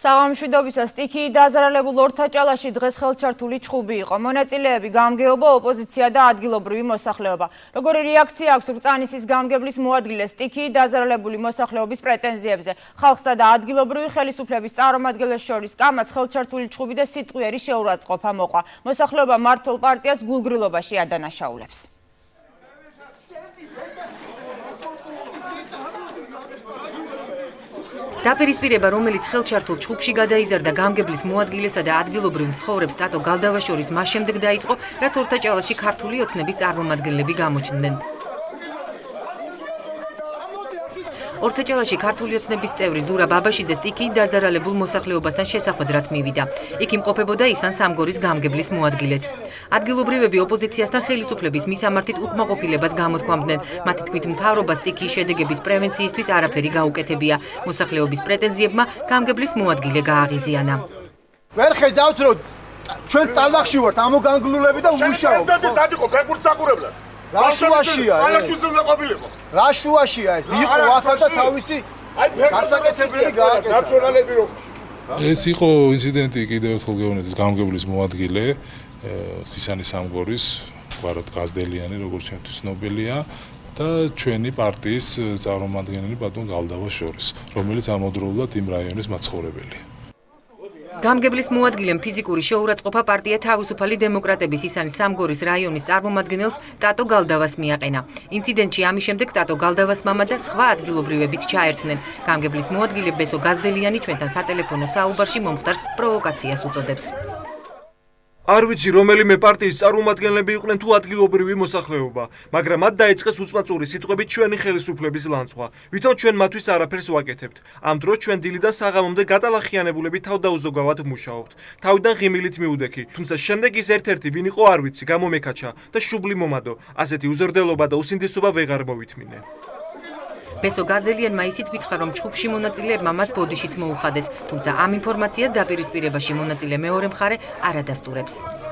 საღამშვიდობისას სტიქიი დაზარალებულ ორთაჭალაში დღეს ხელჩართული ჩხუბი იყო. მონაწილეები გამგეობა, ოპოზიცია და ადგილობრივი მოსახლეობა. Როგორი რეაქცია აქვს კრაწანის გამგებლის მოადგილეს სტიქიი დაზარალებული მოსახლეობის პრეტენზიებზე? Ხალხსა და ადგილობრივი ხელისუფლების წარმომადგენლებს შორის კამაც ხელჩართული ჩხუბი და სიტყვიერი შეურაცხყოფა მოყვა. მოსახლეობა მართლ პარტიას გულგრილობაში ადანაშაულებს. დაპირისპირება, რომელიც ხელჩართულ ჩხუბში გადაიზარდა გამგებლის მოადგილესა და ადგილობრივ მცხოვრებს ტატო გალდავაშორის მას შემდეგ დაიწყო, რაც ორთაჭალაში ქართული ოცნების წარმომადგენლები გამოჩნდნენ. ორთაჭალაში ქართული ოცნების წევრი ზურაბ აბაშიძე სტიქიით დაზარალებულ მოსახლეობასთან შესახვედრად მივიდა. იქ იმყოფებოდა ის ან სამგორის გამგებლის მოადგილეც. ადგილობრივები ოპოზიციასთან ხელისუფლების მისამართით უკმაყოფილებას გამოთქვამდნენ. მათი თქმით, მთავრობას სტიქიის შედეგების პრევენციისთვის არაფერი გაუკეთებია. მოსახლეობის პრეტენზიებმა გამგებლის მოადგილე გააღიზიანა. ვერ ხედავთ, რომ ჩვენ წალახში ვართ, ამოგანგლულები და უშაო. პრეზიდენტის ად იყო ფეგურცაკურებლად. რაშუაშია ეს იყო ახალთა თავისი გასაკეთებელი გააკეთებული ეს იყო ინციდენტი კიდევ ერთხელ გეუნეთის გამგებლის მოადგილე სისანი სამგორის გვარად გაზდელიანი როგორც ჩვენთვის ცნობილია და ჩვენი პარტიის წარმომადგენელი ბატონ გალდავას შორის რომელიც ამავდროულად იმ რაიონის მაცხოვრებელია გამგებლის მოადგილემ ფიზიკური შეურაცხყოფა პარტია თავისუფალი დემოკრატების ისანის სამგორის რაიონის წარმომადგენელს ტატო გალდავას მიაყენა. ინციდენტში ამის შემდეგ ტატო გალდავას მამა და სხვა ადგილობრივებიც ჩაერთნენ. გამგებლის მოადგილე ბესო გაზდელიანი ჩვენთან სატელეფონო საუბარში მომხდარს პროვოკაციას უწოდებს. არ ვიცი რომელიმე პარტიის წარმომადგენლები იყვნენ თუ ადგილობრივი მოსახლეობა, მაგრამ მათ დაიწყეს უწმაწური სიტყვებით ჩვენი ხელისუფლების ლანძღვა. ვითომ ჩვენ მათთვის არაფერს ვაკეთებთ. ამ დროს ჩვენ დილიდან საღამომდე გადალახიანებულები თავდაუზოგავად მუშაობთ. თავიდან ღიმილით მიუდექი, თუმცა შემდეგ ის ერთ-ერთი ვინ იყო არ ვიცი, გამომეკაჩა და შუბლი მომადო. ასეთი უზრდელობა და უსინდისობა ვეღარ მოვითმინე. ბესო გაზელიანმა ისიც გითხრა, რომ ჩხუბში მონაწილეებმა მას ბოდიშიც მოუხადეს, თუმცა ამ ინფორმაციას დაპირისპირებაში მონაწილე მეორე მხარე არ ადასტურებს.